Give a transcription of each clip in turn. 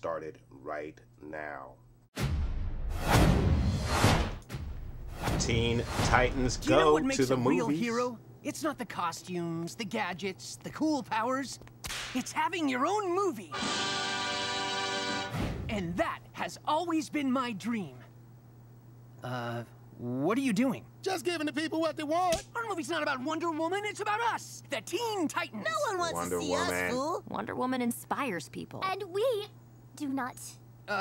started right now. Teen Titans Go to the movies. You know what makes a real hero? It's not the costumes, the gadgets, the cool powers. It's having your own movie. And that has always been my dream. What are you doing? Just giving the people what they want. Our movie's not about Wonder Woman, it's about us, the Teen Titans. No one wants to see us, fool. Wonder Woman inspires people. And we do not.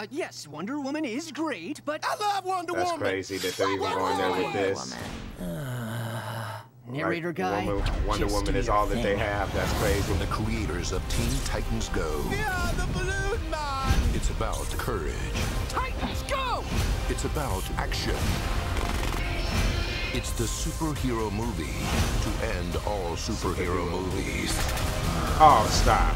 Yes, Wonder Woman is great, but I love Wonder Woman. That's crazy that they're even going there with this. Narrator guy. Wonder Woman is all that they have. That's crazy. The creators of Teen Titans Go. Yeah, the balloon man. It's about courage. Titans Go! It's about action. It's the superhero movie to end all superhero movies. Oh, stop.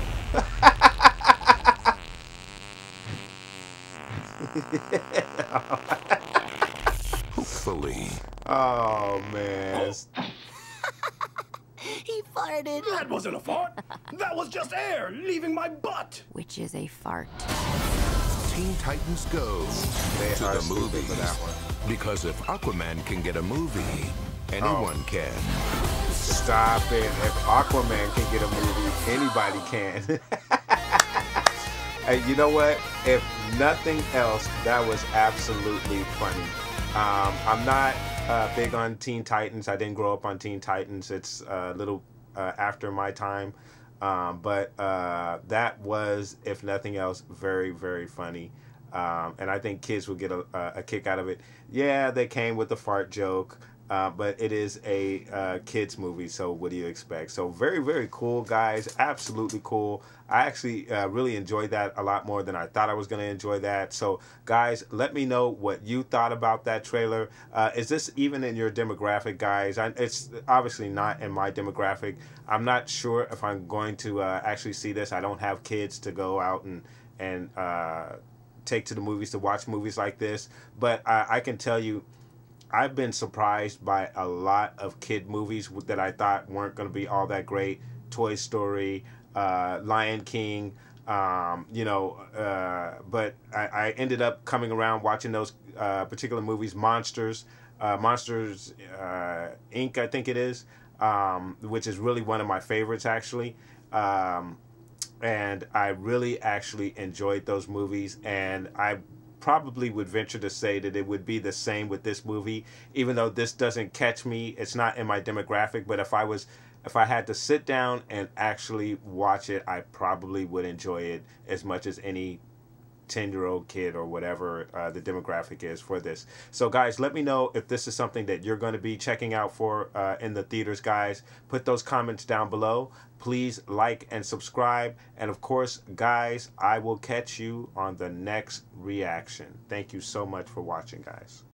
Hopefully. Oh, man. He farted. That wasn't a fart. That was just air leaving my butt. Which is a fart. Teen Titans Go to the movies. Because if Aquaman can get a movie, anyone can. Stop it. If Aquaman can get a movie, anybody can. And you know what? If nothing else, that was absolutely funny. I'm not big on Teen Titans. I didn't grow up on Teen Titans. It's a little after my time. But that was, if nothing else, very, very funny. And I think kids will get a kick out of it. Yeah, they came with the fart joke, but it is a kids movie, so what do you expect? So very, very cool, guys. Absolutely cool. I actually really enjoyed that a lot more than I thought I was going to enjoy that. So, guys, let me know what you thought about that trailer. Is this even in your demographic, guys? It's obviously not in my demographic. I'm not sure if I'm going to actually see this. I don't have kids to go out and take to the movies to watch movies like this. But I can tell you, I've been surprised by a lot of kid movies that I thought weren't going to be all that great. Toy Story, Lion King, but I ended up coming around watching those particular movies. Monsters Inc., I think it is, which is really one of my favorites, actually. And I really actually enjoyed those movies, and I probably would venture to say that it would be the same with this movie. Even though this doesn't catch me, it's not in my demographic, but if I had to sit down and actually watch it, I probably would enjoy it as much as any 10-year-old kid or whatever the demographic is for this. So, guys, let me know if this is something that you're going to be checking out for in the theaters, guys. Put those comments down below. Please like and subscribe. And, of course, guys, I will catch you on the next reaction. Thank you so much for watching, guys.